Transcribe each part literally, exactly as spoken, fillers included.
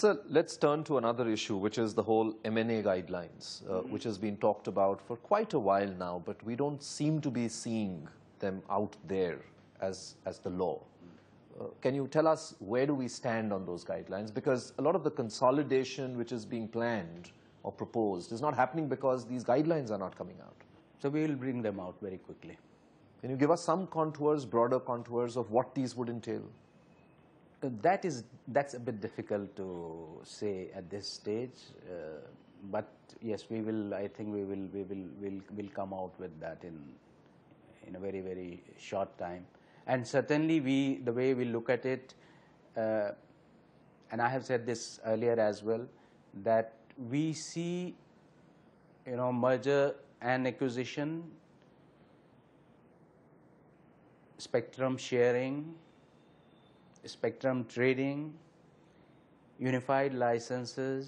So let's turn to another issue, which is the whole M N A guidelines, uh, mm-hmm. which has been talked about for quite a while now, but we don't seem to be seeing them out there as, as the law. Uh, can you tell us where do we stand on those guidelines? Because a lot of the consolidation which is being planned or proposed is not happening because these guidelines are not coming out. So we will bring them out very quickly. Can you give us some contours, broader contours of what these would entail? That is, that's a bit difficult to say at this stage, uh, but yes, we will. I think we will. We will. Will will come out with that in in a very very short time. And certainly, we the way we look at it, uh, and I have said this earlier as well, that we see, you know, merger and acquisition, spectrum sharing, spectrum trading, unified licenses,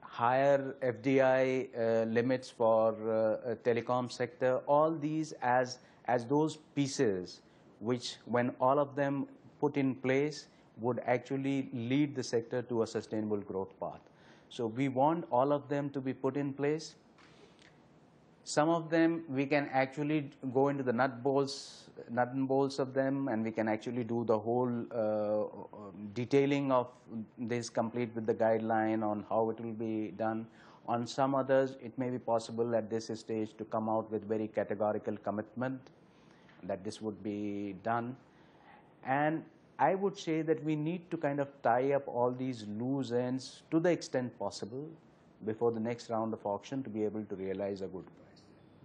higher F D I uh, limits for uh, telecom sector, all these as, as those pieces which, when all of them put in place, would actually lead the sector to a sustainable growth path. So we want all of them to be put in place. Some of them we can actually go into the nut bolts, nut and bolts of them, and we can actually do the whole uh, detailing of this complete with the guideline on how it will be done. On some others, it may be possible at this stage to come out with very categorical commitment that this would be done. And I would say that we need to kind of tie up all these loose ends to the extent possible before the next round of auction to be able to realize a good price.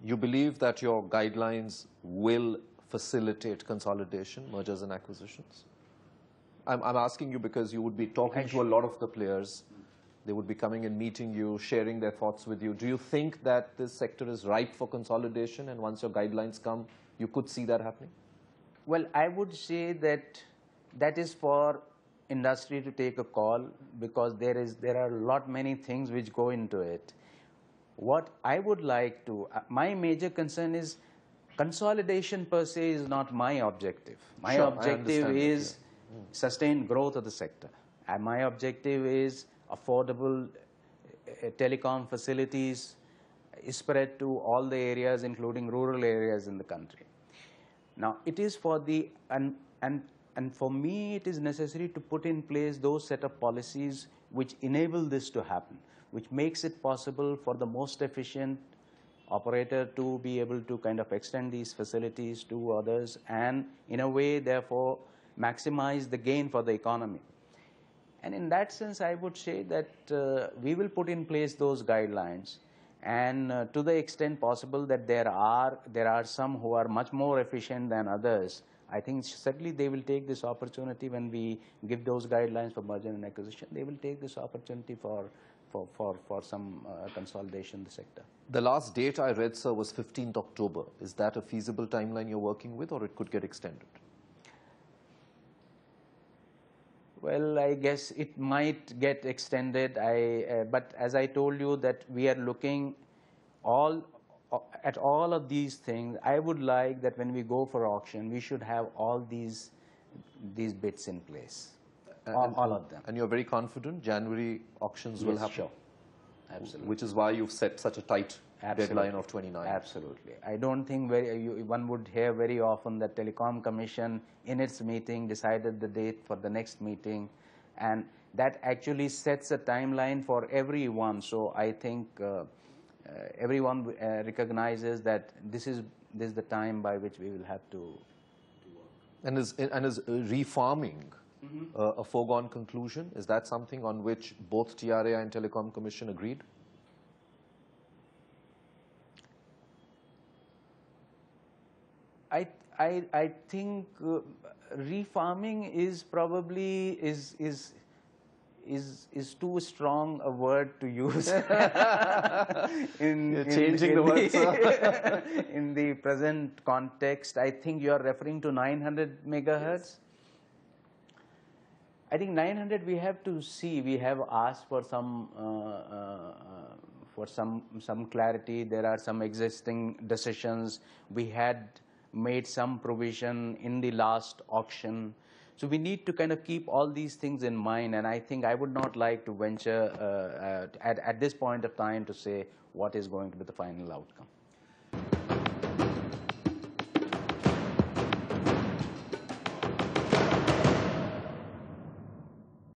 You believe that your guidelines will facilitate consolidation, mergers and acquisitions? I'm, I'm asking you because you would be talking Actually. to a lot of the players. They would be coming and meeting you, sharing their thoughts with you. Do you think that this sector is ripe for consolidation, and once your guidelines come, you could see that happening? Well, I would say that that is for industry to take a call, because there is there are a lot many things which go into it. What I would like to, uh, my major concern is consolidation per se is not my objective. My sure, objective is yeah. sustained growth of the sector. And my objective is affordable uh, telecom facilities spread to all the areas, including rural areas in the country. Now, it is for the, and, and, and for me, it is necessary to put in place those set of policies which enable this to happen, which makes it possible for the most efficient operator to be able to kind of extend these facilities to others and, in a way, therefore, maximize the gain for the economy. And in that sense, I would say that uh, we will put in place those guidelines, and uh, to the extent possible that there are, there are some who are much more efficient than others. I think certainly they will take this opportunity when we give those guidelines for merger and acquisition. They will take this opportunity for for, for, for some uh, consolidation in the sector. The last date I read, sir, was fifteenth October. Is that a feasible timeline you're working with, or it could get extended? Well, I guess it might get extended. I, uh, but as I told you, that we are looking all at all of these things. I would like that when we go for auction, we should have all these these bits in place, all, all of them. And you're very confident January auctions yes, will happen? Sure. Absolutely. Which is why you've set such a tight Absolutely. deadline of twenty-nine. Absolutely. I don't think very, you, one would hear very often that Telecom Commission in its meeting decided the date for the next meeting, and that actually sets a timeline for everyone. So I think uh, Uh, everyone uh, recognizes that this is this is the time by which we will have to, to work. And is and is refarming mm-hmm. uh, a foregone conclusion? Is that something on which both T R A I and Telecom Commission agreed? I I I think uh, refarming is probably is is. Is, is too strong a word to use in, You're in, changing in, the words, sir. in the present context. I think you are referring to nine hundred megahertz. Yes. I think nine hundred we have to see. We have asked for some uh, uh, for some some clarity. There are some existing decisions. We had made some provision in the last auction. So we need to kind of keep all these things in mind, and I think I would not like to venture uh, uh, at, at this point of time to say what is going to be the final outcome.